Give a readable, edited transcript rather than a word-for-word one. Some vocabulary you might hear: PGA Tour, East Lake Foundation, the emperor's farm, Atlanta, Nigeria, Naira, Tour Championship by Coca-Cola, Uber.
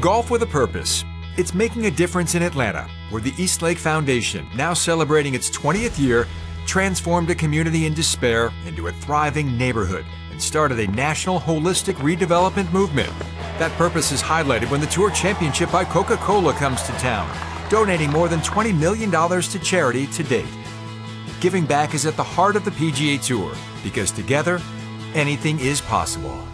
Golf with a purpose. It's making a difference in Atlanta, where the East Lake Foundation, now celebrating its 20th year, transformed a community in despair into a thriving neighborhood and started a national holistic redevelopment movement. That purpose is highlighted when the Tour Championship by Coca-Cola comes to town, donating more than $20 million to charity to date. Giving back is at the heart of the PGA Tour, because together, anything is possible.